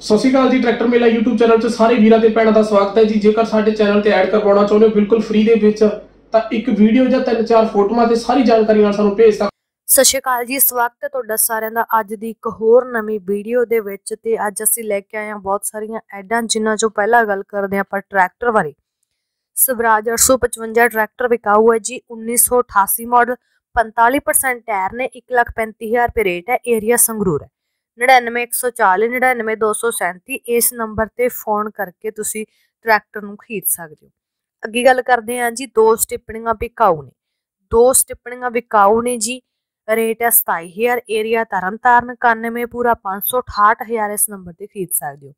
ਸਤਿ ਸ਼੍ਰੀ ਅਕਾਲ ਜੀ, ਟਰੈਕਟਰ ਮੇਲਾ YouTube ਚੈਨਲ 'ਚ ਸਾਰੇ ਵੀਰਾਂ ਤੇ ਭੈਣਾਂ ਦਾ ਸਵਾਗਤ ਹੈ ਜੀ। ਜੇਕਰ ਸਾਡੇ ਚੈਨਲ ਤੇ ਐਡ ਕਰਵਾਉਣਾ ਚਾਹੁੰਦੇ ਹੋ ਬਿਲਕੁਲ ਫ੍ਰੀ ਦੇ ਵਿੱਚ ਤਾਂ ਇੱਕ ਵੀਡੀਓ ਜਾਂ ਤਿੰਨ ਚਾਰ ਫੋਟੋਆਂ ਤੇ ਸਾਰੀ ਜਾਣਕਾਰੀ ਨਾਲ ਸਾਨੂੰ ਭੇਜ ਸਕਦੇ। ਸਤਿ ਸ਼੍ਰੀ ਅਕਾਲ ਜੀ, ਸਵਾਗਤ ਹੈ ਤੁਹਾਡਾ ਸਾਰਿਆਂ ਦਾ ਅੱਜ ਦੀ ਇੱਕ ਹੋਰ ਨਵੀਂ ਵੀਡੀਓ ਦੇ ਵਿੱਚ। ਤੇ ਅੱਜ ਅਸੀਂ ਲੈ ਕੇ ਆਏ ਹਾਂ ਬਹੁਤ ਸਾਰੀਆਂ ਐਡਾਂ, ਜਿਨ੍ਹਾਂ 'ਚੋਂ ਪਹਿਲਾਂ ਗੱਲ ਕਰਦੇ ਆਪਾਂ ਟਰੈਕਟਰ ਬਾਰੇ। ਸਵਰਾਜ 855 ਟਰੈਕਟਰ ਵਿਕਾਊ ਹੈ ਜੀ, 1988 ਮਾਡਲ, 45% टायर ने, 1,35,000 रुपये रेट है, एरिया संगरूर है। 99 140 99 237 इस नंबर पर फोन करके तुसी ट्रैक्टर नूं खरीद सकते हो। अगे गल करते हैं जी, दो स्टिप्पणियां विकाऊ ने जी, रेट है 27,000, एरिया तरन तारण, 91 पूरा 568,000 इस नंबर पर खरीद सकते हो।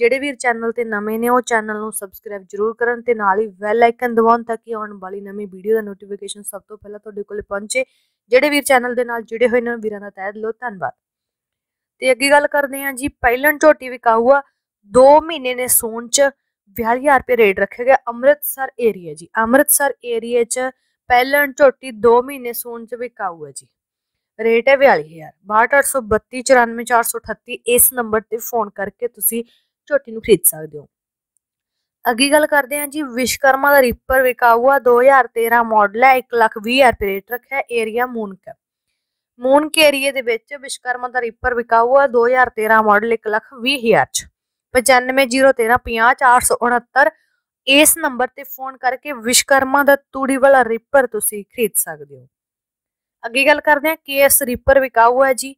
ਜਿਹੜੇ ਵੀਰ चैनल ਤੇ ਨਵੇਂ ਨੇ ਉਹ चैनल ਨੂੰ ਸਬਸਕ੍ਰਾਈਬ ਜ਼ਰੂਰ ਕਰਨ ਤੇ ਨਾਲ ਹੀ ਬੈਲ ਆਈਕਨ ਦਬਾਉਣ ਤਾਂ ਕਿ ਆਉਣ ਵਾਲੀ ਨਵੀਂ ਵੀਡੀਓ ਦਾ ਨੋਟੀਫਿਕੇਸ਼ਨ ਸਭ ਤੋਂ ਪਹਿਲਾਂ ਤੁਹਾਡੇ ਕੋਲ ਪਹੁੰਚੇ। ਜਿਹੜੇ ਵੀਰ चैनल ਦੇ ਨਾਲ ਜੁੜੇ ਹੋਏ ਨੇ ਵੀਰਾਂ ਦਾ ਤਹਿ ਦਿਲੋਂ ਧੰਨਵਾਦ। ਤੇ ਅੱਗੇ ਗੱਲ ਕਰਦੇ ਹਾਂ ਜੀ, ਪਹਿਲਣ ਝੋਟੀ ਵਿਕਾਊ ਆ, 2 ਮਹੀਨੇ ਨੇ ਸੂਣ ਚ, 42,000 ਰੁਪਏ ਰੇਟ ਰੱਖਿਆ ਗਿਆ, ਅੰਮ੍ਰਿਤਸਰ ਏਰੀਆ ਜੀ। ਅੰਮ੍ਰਿਤਸਰ ਏਰੀਆ ਚ ਪਹਿਲਣ ਝੋਟੀ 2 ਮਹੀਨੇ ਸੂਣ ਚ ਵਿਕਾਊ ਹੈ ਜੀ, रेट है 42,000। 62 832 94 438 इस नंबर ਤੇ ਫੋਨ ਕਰਕੇ ਤੁਸੀਂ ਝੋਟੀ ਨੂੰ ਖਰੀਦ ਸਕਦੇ ਹੋ। ਅੱਗੇ ਗੱਲ ਕਰਦੇ ਹਾਂ ਜੀ, ਵਿਸ਼ਕਰਮਾ ਦਾ ਰੀਪਰ ਵਿਕਾਊ ਆ, 2013 ਮਾਡਲ ਹੈ, 1,20,000 ਰੁਪਏ ਰੇਟ ਰੱਖਿਆ, ਏਰੀਆ ਮੂਨਕ ਏਰੀਏ ਦੇ ਵਿੱਚ ਵਿਸ਼ਕਰਮਾ ਦਾ ਰੀਪਰ ਵਿਕਾਊ ਆ, 2013 ਮਾਡਲ, 1,20,000 ਚ, 95 013 50 469 ਇਸ ਨੰਬਰ ਤੇ ਫੋਨ ਕਰਕੇ ਵਿਸ਼ਕਰਮਾ ਦਾ ਤੂੜੀ ਵਾਲਾ ਰੀਪਰ ਤੁਸੀਂ ਖਰੀਦ ਸਕਦੇ ਹੋ। ਅੱਗੇ ਗੱਲ ਕਰਦੇ ਹਾਂ, ਕੇਐਸ ਰੀਪਰ ਵਿਕਾਊ ਹੈ ਜੀ,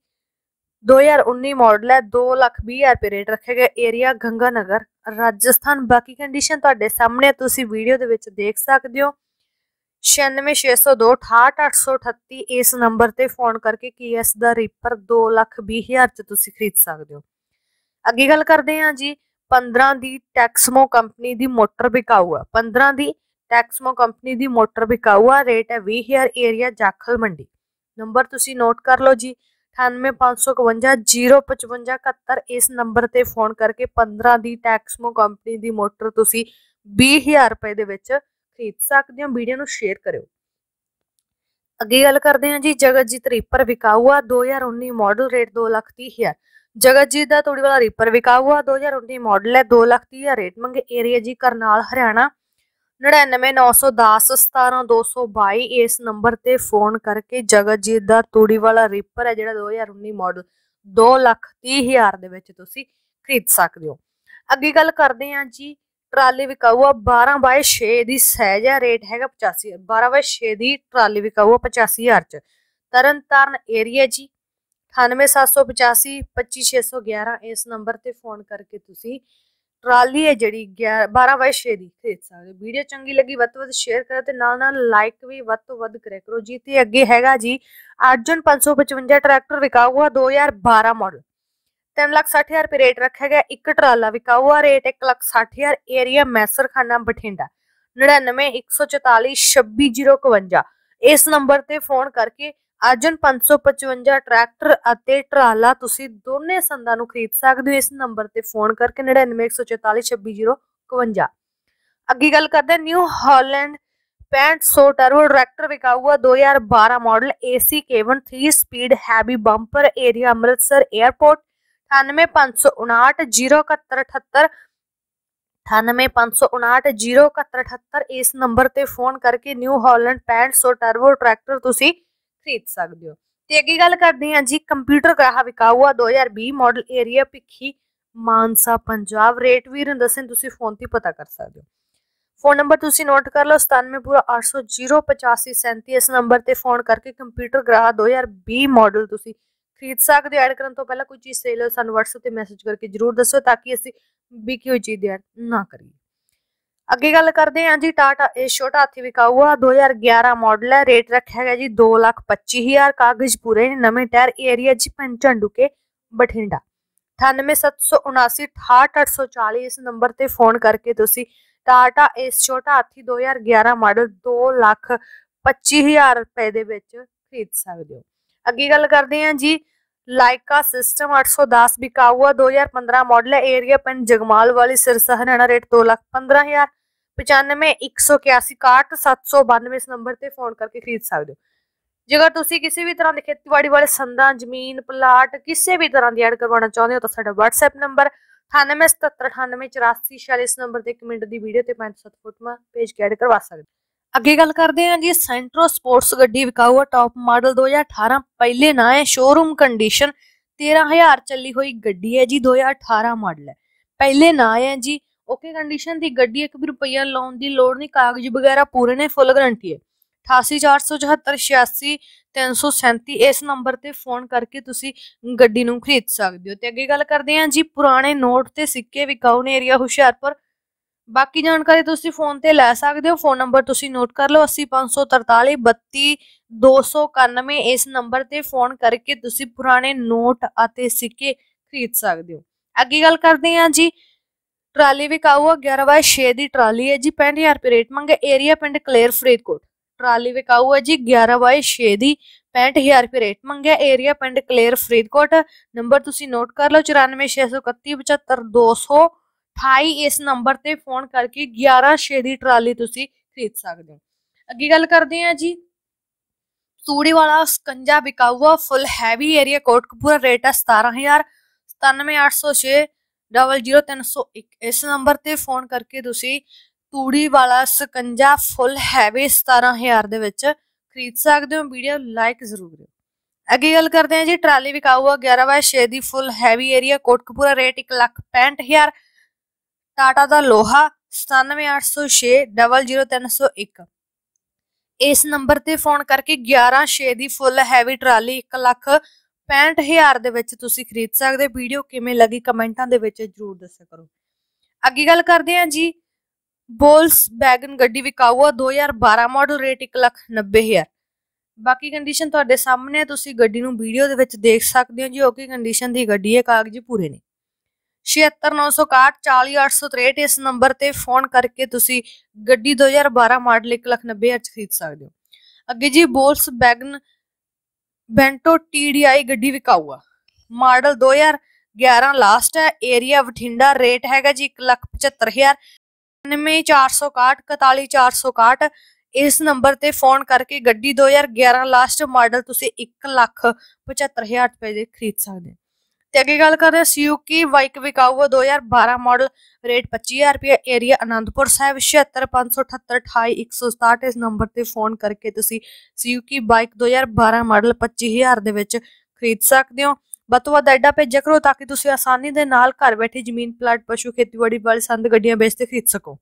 2019 मॉडल है, 2,20,000 रुपये रेट रखे गए, एरिया गंगानगर राजस्थान। बाकी कंडीशन तुहाडे सामने तुसी वीडियो दे विच देख सकदे हो। 96 602 68 838 इस नंबर ते फोन करके केएस दा रीपर 2,20,000 च तुसी खरीद सकदे हो। अगे गल करदे हां जी, 15 दी टैक्समो कंपनी दी मोटर विकाऊ है, 15 दी टैक्समो कंपनी दी मोटर विकाऊ है, रेट है 20,000, एरिया जाखल मंडी। नंबर तुसी नोट कर लो जी, 98 552 055 71 इस नंबर ते फोन करके 15 दी टैक्समो कंपनी दी मोटर तुसी 20,000 रुपए दे विच खरीद सकदे हो। वीडियो नूं शेयर करियो। अगे गल करदे हां जी, जगतजीत रीपर विकाऊ आ, 2019 मॉडल, रेट 2,30,000। जगतजीत दा तोड़ी वाला रीपर विकाऊ आ, 2019 मॉडल है, 2,30,000 रेट मंगे, एरिया जी करनाल हरियाणा। 99 910 17 222 इस नंबर ते फोन करके जगतजीत दा तूड़ी वाला रीपर है जिहड़ा 2019 मॉडल 2,30,000 ਦੇ ਵਿੱਚ ਤੁਸੀਂ ਖਰੀਦ ਸਕਦੇ ਹੋ। ਅੱਗੇ ਗੱਲ ਕਰਦੇ ਹਾਂ ਜੀ, ਟਰਾਲੀ ਵਿਕਾਊ ਆ, 12/6 ਦੀ ਸਾਈਜ਼ ਹੈ, ਰੇਟ ਹੈਗਾ 85,000। 12/6 ਦੀ ਟਰਾਲੀ ਵਿਕਾਊ ਆ, 85,000 ਚ, ਤਰਨਤਾਰਨ ਏਰੀਆ जी। 98 785 25 611 इस नंबर ते फोन करके तुसी ट्राली है जी 12/6 की खरीद सकते। वीडियो चंगी लगी वध शेयर करो ते नाल लाइक भी वध करिया करो जी। ते अगे हैगा जी, अर्जुन 555 ट्रैक्टर विकाऊ आ, 2012 मॉडल, 3,60,000 रुपये रेट रखा गया, एक ट्राला विकाऊ आ, रेट 1,60,000, एरिया मैसरखाना बठिंडा। 99 144 26 052 इस नंबर ते फोन करके अर्जुन 555 ट्रैक्टर अते ट्राला तुसी दोने संदां नूं खरीद सकदे हो। इस नंबर ते फोन करके 99 144 26 052। अगे गल करदे न्यू हॉलैंड 6500 टर्बो ट्रैक्टर विकाऊ आ, 2012 model, AC cabin, 3 speed, heavy bumper, area Amritsar airport. 98 559 071 78 98 559 071 78 इस नंबर ते फोन करके न्यू हॉलैंड 6500 टर्बो ट्रैक्टर तुसी खरीद सकते हो। ते अगे गल करदे हां जी, कंप्यूटर ग्राह विकाऊ आ, 2020 model, area Bhikhi Mansa Punjab, rate वीर नूं दस्सन तुसी फोन ते पता कर सकते हो। फोन नंबर तुसी नोट कर लो, 97 पूरा 800 085 37 इस नंबर ते फोन करके कंप्यूटर ग्राह 2020 मॉडल तुसी खरीद सकते हो। ऐड करन तो पहला कोई चीज़ सेल हो सानूं WhatsApp ते मैसेज करके जरूर दस्सो तां कि असीं बिकी होई चीज़ दी ऐड ना करिए। अगे गल करते हैं जी, टाटा ए छोटा हाथी विकाऊ आ, 2011 मॉडल है, रेट रखा गया जी 2,25,000, कागज पूरे, नवे टायर, एरिया जी पंचंडुके बठिंडा। 98 779 68 840 इस नंबर ते फोन करके तुसी टाटा ए छोटा हाथी 2011 मॉडल 2,25,000 रुपए दे विच खरीद सकदे हो। अगे गल करते हैं जी, लाइका सिस्टम 810 बिकाऊ आ, 2015 मॉडल है, एरिया पिंड जगमाल वाली, सिरसा हरियाणा, रेट 2,15,000, 95 181 61 792 इस नंबर ते फोन करके खरीद सकते हो। जेकर तुसी किसी भी तरह के खेतीबाड़ी वाले संदा, जमीन, प्लाट किसी भी तरह की एड करवाना चाहते हो तो साडा WhatsApp नंबर 98 77 98 84 46 नंबर के कमेंट की वीडियो से 5-7 फोटो भेज के एड करवा सकते। अगे गल करते हैं जी सेंट्रो स्पोर्ट्स गड्डी विकाऊ टॉप मॉडल 2018 पहले ना है शोरूम कंडीशन 13,000 चली हुई गड्डी है जी 2018 मॉडल है पहले ना है जी ओके कंडीशन की गड्डी एक भी रुपया लाने की लोड़ नहीं कागज वगैरह पूरे ने फुल गारंटी है 88 474 86 337 इस नंबर से फोन करके तुम गड्डी नूं खरीद सकते हो। तो अगे गल करते हैं जी पुराने नोट ते सिक्के विकाऊ ने एरिया हुशियारपुर बाकी जानकारी तुसी फोन ते लै सकते हो। फोन नंबर तुसी नोट कर लो 80 543 3291 इस नंबर ते फोन करके तुसी पुराने नोट आते सिक्के खरीद सकते हो। अगे गल करते हैं जी ट्राली विकाऊ 11x6 की ट्राली है जी 65,000 रुपये रेट मंगे एरिया पिंड कलेर फरीदकोट ट्राली विकाऊ है जी 11x6 की 65,000 रुपये रेट मंगे एरिया पिंड कलेर फरीदकोट नंबर तुसी नोट कर लो 94 631 75 228 इस नंबर ते फोन करके 11x6 की ट्राली तुसी खरीद सकते हो। अगे गल करते हैं जी सूड़ी वाला सिकंजा बिकाऊआ full heavy area Kotkapura rate है 17,000 97 806 00 301 इस नंबर ते फोन करके तुसी तूड़ी वाला सिकंजा फुल हैवी 17,000 दे विच खरीद सकते हो। वीडियो लाइक जरूर करो। अगे गल करते हैं जी ट्राली विकाऊआ 11x6 की full heavy area Kotkapura rate 1,65,000 Tata का लोहा 97 806 00 301 इस नंबर से फोन करके 11x6 की फुल हैवी ट्राली 1,65,000 खरीद सकते। वीडियो किमें लगी कमेंटा के जरूर दस्या करो। अगे गल करते हैं जी बोल्स बैगन गड्डी विकाऊ 2012 मॉडल रेट 1,90,000 बाकी कंडीशन तुहाडे सामने तुसी गड्डी नूं वीडियो दे विच देख सकते हो जी ओके कंडीशन की गड्डी है कागज़ पूरे ने 76 961 40 863 इस नंबर ते फोन करके तुसी गड्डी 2012 मॉडल 1,90,000 खरीद सकते हो। अगे जी बोल्स बैगन बेंटो TDI गड्डी विकाऊआ मॉडल 2011 लास्ट है एरिया बठिंडा रेट हैगा जी 1,75,000 99 461 41 461 इस नंबर ते फोन करके गड्डी 2011 लास्ट मॉडल तुसी 1,75,000 रुपए दे खरीद सकते हो। अगे गल कर रहे हैं सुजुकी वाइक विकाऊ 2012 मॉडल रेट 25,000 रुपया एरिया आनंदपुर साहब 76 578 28 167 इस नंबर से फोन करके तुसी सुजुकी बाइक 2012 मॉडल 25,000 दे विच खरीद सकते हो। बतौर एडा भेजा करो ताकि तुसी आसानी दे नाल घर बैठे जमीन प्लाट पशु खेतीबाड़ी वाली संद गड्डियां बेचते खरीद सको।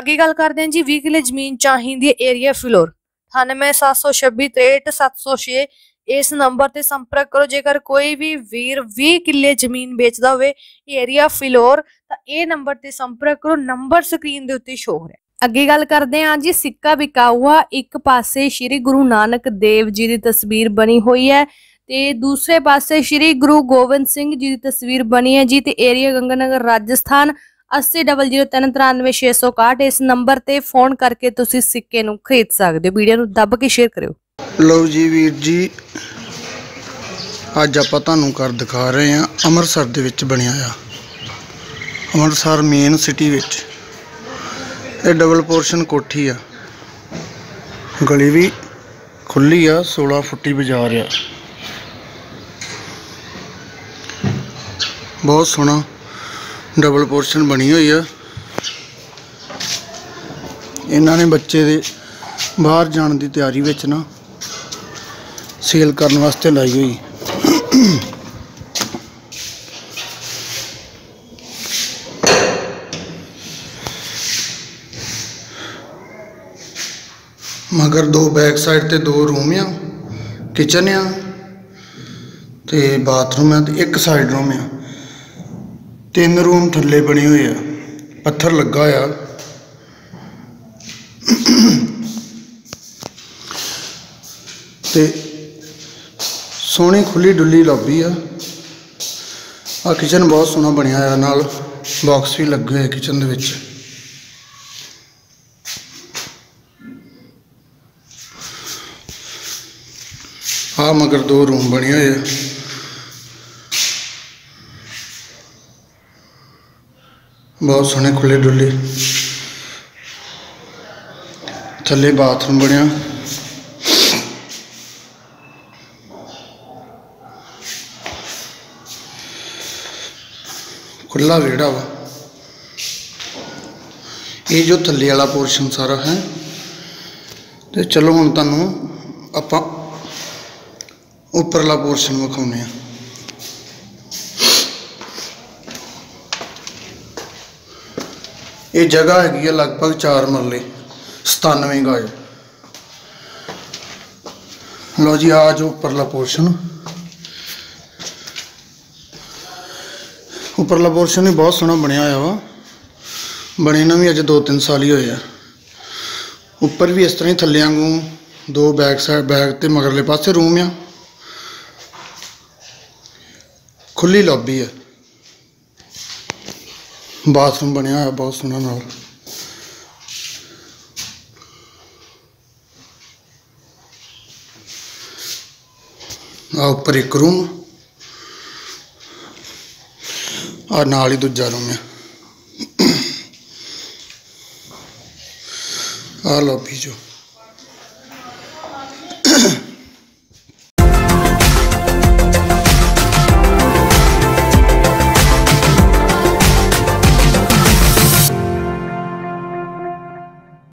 अगे गल करते हैं जी 20 किले जमीन चाहिए एरिया फिलोर 98 726 63 706 इस नंबर से संपर्क करो। जेकर कोई भी वीर 20 किले जमीन बेचता हो एरिया फिलोर तो यह नंबर से संपर्क करो। नंबर स्क्रीन के उत्ते शो हो रहा है। अगे गल करते हैं जी सिक्का विकाऊआ एक पासे श्री गुरु नानक देव जी की तस्वीर बनी हुई है तो दूसरे पासे श्री गुरु गोबिंद सिंह जी की तस्वीर बनी है जी तो एरिया गंगानगर राजस्थान 80 00 3 93 661 इस नंबर से फोन करके तुम सिक्के खरीद सकते हो। वीडियो दब के शेयर करो। लो जी वीर जी अज आप घर दिखा रहे हैं अमृतसर दे विच बनिया आ अमृतसर मेन सिटी विच ये डबल पोर्शन कोठी आ गली भी खुली आ 16 फुटी बाजार आ बहुत सोहना डबल पोर्शन बनी हुई है। इन्हां ने बच्चे दे बाहर जाने की तैयारी विच ना सेल करने वास्ते लाई हुई मगर दो बैक साइड ते दो रूम आ किचन आ ते बाथरूम आ ते एक साइड रूम आ 3 रूम थल्ले बने हुए आ पत्थर लगा आ ते सोहनी खुली डुली लॉबी आ किचन बहुत सोहना बनिया है नाल बॉक्स भी लगे हुए किचन दे विच आ मगर 2 रूम बने हुए आ बहुत सोहने खुले डुले थल्ले बाथरूम बनिया खुला वेड़ा वा। ये जो थले वाला पोर्शन सारा है तो चलो हम तुम आप उपरला पोर्शन विखाने। ये जगह हैगी है लगभग 4 मरले 97 गाज। लो जी आ जो उपरला पोर्शन, उपरला पोर्शन भी बहुत सोहना बनया हुआ वा। बने ना भी अज 2-3 साल ही होया। उपर भी इस तरह ही थले वागू 2 बैक साइड तो मगरले पासे रूम आ, खुली लॉबी है, बाथरूम बनया हुआ बहुत सोहना नाल। आ उपर एक रूम और नाल ही दूजा रूम है। आ लॉबी जो